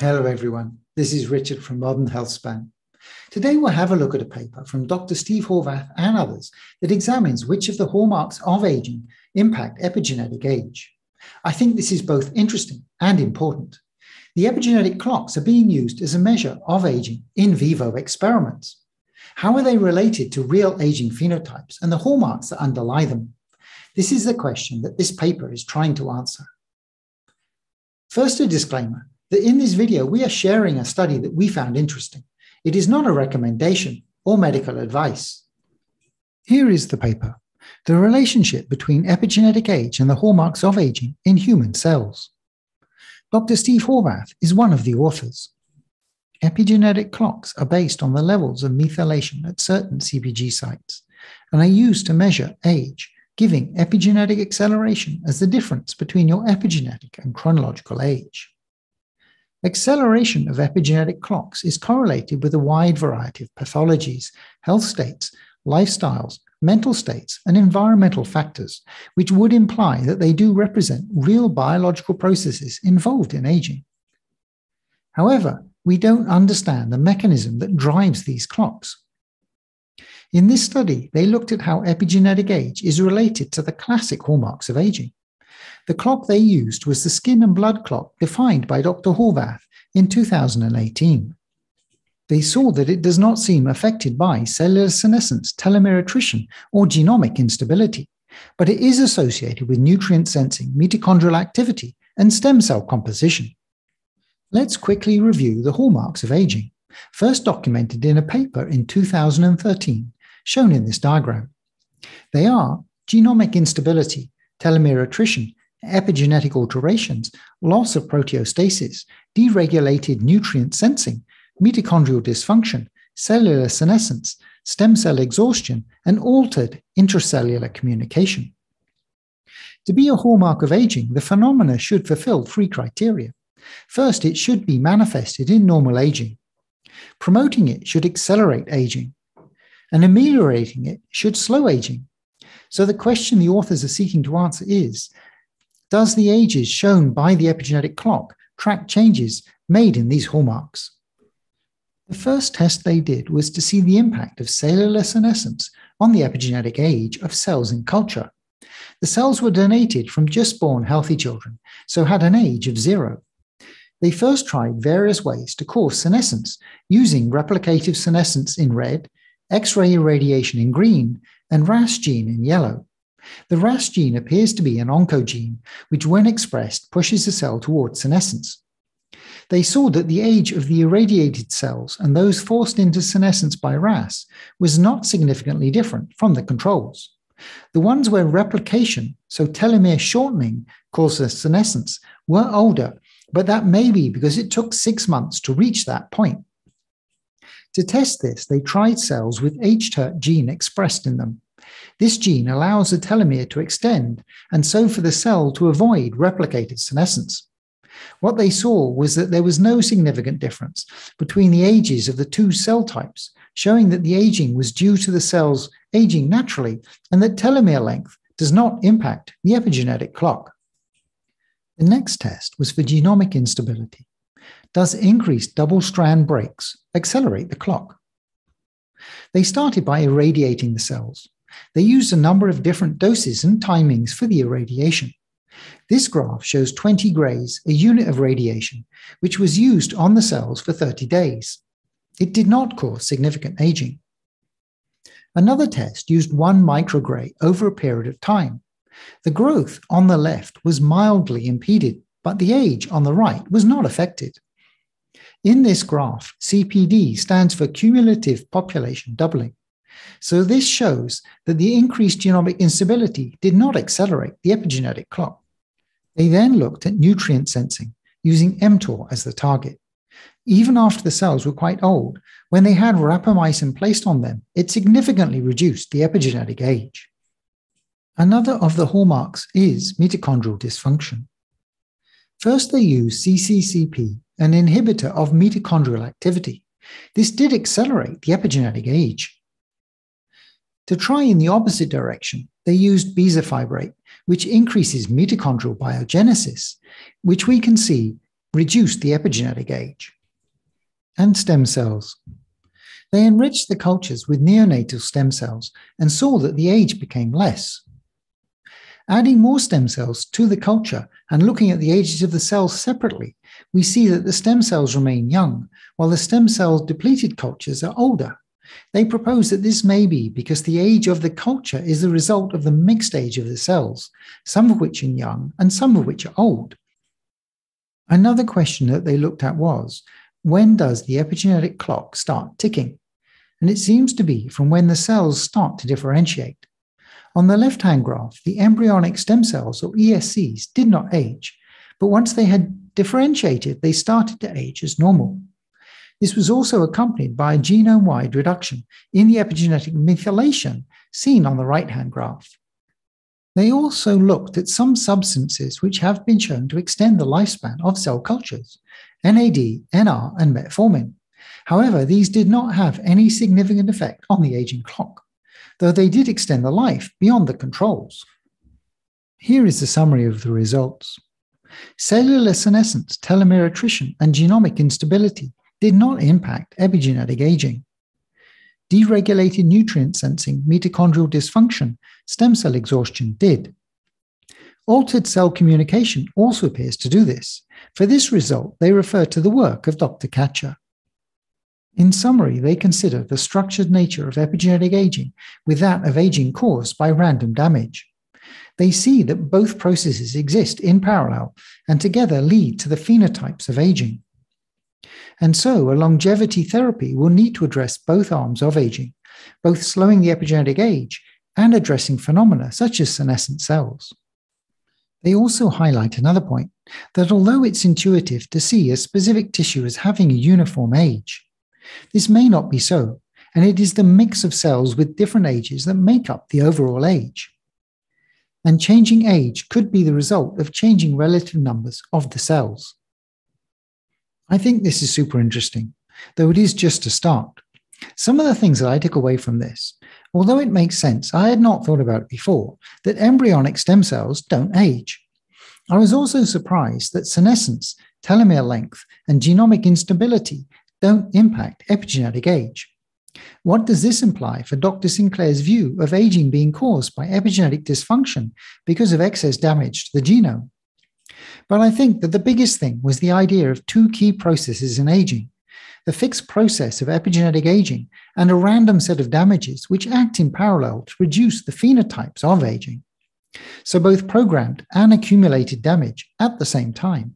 Hello everyone, this is Richard from Modern Healthspan. Today we'll have a look at a paper from Dr. Steve Horvath and others that examines which of the hallmarks of aging impact epigenetic age. I think this is both interesting and important. The epigenetic clocks are being used as a measure of aging in vivo experiments. How are they related to real aging phenotypes and the hallmarks that underlie them? This is the question that this paper is trying to answer. First, a disclaimer. In this video, we are sharing a study that we found interesting. It is not a recommendation or medical advice. Here is the paper, The Relationship Between Epigenetic Age and the Hallmarks of Aging in Human Cells. Dr. Steve Horvath is one of the authors. Epigenetic clocks are based on the levels of methylation at certain CpG sites and are used to measure age, giving epigenetic acceleration as the difference between your epigenetic and chronological age. Acceleration of epigenetic clocks is correlated with a wide variety of pathologies, health states, lifestyles, mental states, and environmental factors, which would imply that they do represent real biological processes involved in aging. However, we don't understand the mechanism that drives these clocks. In this study, they looked at how epigenetic age is related to the classic hallmarks of aging. The clock they used was the skin and blood clock defined by Dr. Horvath in 2018. They saw that it does not seem affected by cellular senescence, telomere attrition, or genomic instability, but it is associated with nutrient sensing, mitochondrial activity, and stem cell composition. Let's quickly review the hallmarks of aging, first documented in a paper in 2013, shown in this diagram. They are genomic instability, telomere attrition, epigenetic alterations, loss of proteostasis, deregulated nutrient sensing, mitochondrial dysfunction, cellular senescence, stem cell exhaustion, and altered intracellular communication. To be a hallmark of aging, the phenomena should fulfill three criteria. First, it should be manifested in normal aging. Promoting it should accelerate aging, and ameliorating it should slow aging. So the question the authors are seeking to answer is, does the ages shown by the epigenetic clock track changes made in these hallmarks? The first test they did was to see the impact of cellular senescence on the epigenetic age of cells in culture. The cells were donated from just born healthy children, so had an age of 0. They first tried various ways to cause senescence using replicative senescence in red, X-ray irradiation in green, and RAS gene in yellow. The RAS gene appears to be an oncogene, which when expressed pushes the cell towards senescence. They saw that the age of the irradiated cells and those forced into senescence by RAS was not significantly different from the controls. The ones where replication, so telomere shortening, causes senescence were older, but that may be because it took 6 months to reach that point. To test this, they tried cells with hTERT gene expressed in them. This gene allows the telomere to extend, and so for the cell to avoid replicated senescence. What they saw was that there was no significant difference between the ages of the two cell types, showing that the aging was due to the cells aging naturally, and that telomere length does not impact the epigenetic clock. The next test was for genomic instability. Does increased double-strand breaks accelerate the clock? They started by irradiating the cells. They used a number of different doses and timings for the irradiation. This graph shows 20 grays, a unit of radiation, which was used on the cells for 30 days. It did not cause significant aging. Another test used 1 microgray over a period of time. The growth on the left was mildly impeded, but the age on the right was not affected. In this graph, CPD stands for cumulative population doubling. So this shows that the increased genomic instability did not accelerate the epigenetic clock. They then looked at nutrient sensing, using mTOR as the target. Even after the cells were quite old, when they had rapamycin placed on them, it significantly reduced the epigenetic age. Another of the hallmarks is mitochondrial dysfunction. First, they used CCCP, an inhibitor of mitochondrial activity. This did accelerate the epigenetic age. To try in the opposite direction, they used bezafibrate, which increases mitochondrial biogenesis, which we can see reduce the epigenetic age, and stem cells. They enriched the cultures with neonatal stem cells and saw that the age became less. Adding more stem cells to the culture and looking at the ages of the cells separately, we see that the stem cells remain young, while the stem cell-depleted cultures are older. They propose that this may be because the age of the culture is the result of the mixed age of the cells, some of which are young and some of which are old. Another question that they looked at was, when does the epigenetic clock start ticking? And it seems to be from when the cells start to differentiate. On the left-hand graph, the embryonic stem cells, or ESCs, did not age, but once they had differentiated, they started to age as normal. This was also accompanied by a genome-wide reduction in the epigenetic methylation seen on the right-hand graph. They also looked at some substances which have been shown to extend the lifespan of cell cultures, NAD, NR, and metformin. However, these did not have any significant effect on the aging clock, though they did extend the life beyond the controls. Here is the summary of the results. Cellular senescence, telomere attrition, and genomic instability did not impact epigenetic aging. Deregulated nutrient sensing, mitochondrial dysfunction, stem cell exhaustion did. Altered cell communication also appears to do this. For this result, they refer to the work of Dr. Katcher. In summary, they consider the structured nature of epigenetic aging with that of aging caused by random damage. They see that both processes exist in parallel and together lead to the phenotypes of aging. And so, a longevity therapy will need to address both arms of aging, both slowing the epigenetic age and addressing phenomena such as senescent cells. They also highlight another point, that although it's intuitive to see a specific tissue as having a uniform age, this may not be so, and it is the mix of cells with different ages that make up the overall age. And changing age could be the result of changing relative numbers of the cells. I think this is super interesting, though it is just a start. Some of the things that I took away from this, although it makes sense, I had not thought about it before, that embryonic stem cells don't age. I was also surprised that senescence, telomere length, and genomic instability don't impact epigenetic age. What does this imply for Dr. Sinclair's view of aging being caused by epigenetic dysfunction because of excess damage to the genome? But I think that the biggest thing was the idea of two key processes in aging, the fixed process of epigenetic aging and a random set of damages which act in parallel to reduce the phenotypes of aging. So both programmed and accumulated damage at the same time.